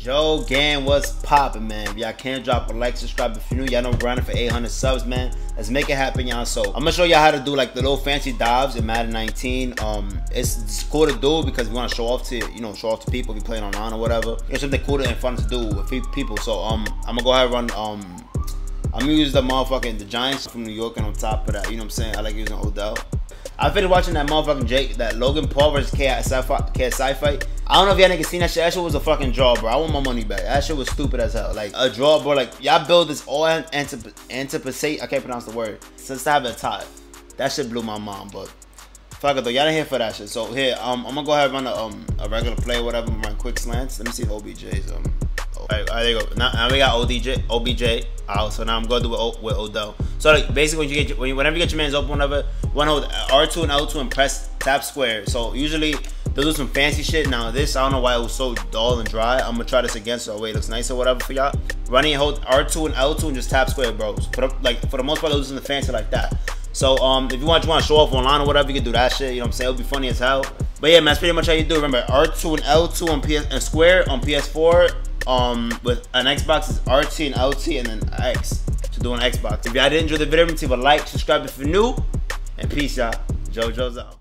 Joe Gang, what's poppin', man? If y'all can, drop a like, subscribe if you're new. Y'all know we're grinding for 800 subs, man. Let's make it happen, y'all. So I'm gonna show y'all how to do like the little fancy dives in Madden 19. It's cool to do because we want to show off to, you know, show off to people if you're playing online or whatever. It's something cool and fun to do with people. So I'm gonna go ahead and run. I'm gonna use the Giants from New York, and on top of that, you know what I'm saying, I like using Odell. I finished watching that motherfucking Logan Paul versus KSI fight. I don't know if y'all niggas seen that shit. That shit was a fucking draw, bro. I want my money back. That shit was stupid as hell. Like, a draw, bro. Like, y'all build this all anticipate. I can't pronounce the word. Since I have a tie. That shit blew my mind, but fuck it though. Y'all ain't here for that shit. So, here, I'm gonna go ahead and run a regular play or whatever. Run quick slants. Let me see if OBJ's. All right, there you go. Now we got OBJ out. So now I'm gonna do it with Odell. So like basically, whenever you get your man's open, whenever one hold R2 and L2 and press tap square. So usually they'll do some fancy shit. Now this, I don't know why it was so dull and dry. I'm gonna try this again so that way it looks nice or whatever for y'all. Running hold R2 and L2 and just tap square, bro. So for the most part, they'll do something fancy like that. So if you want to show off online or whatever, you can do that shit. You know what I'm saying? It'll be funny as hell. But yeah, man, that's pretty much how you do it. Remember R2 and L2 on PS and square on PS4. With an Xbox is RT and LT and then X to do an Xbox. If y'all did enjoy the video, leave a like, subscribe if you're new, and peace, y'all. JoJo's out.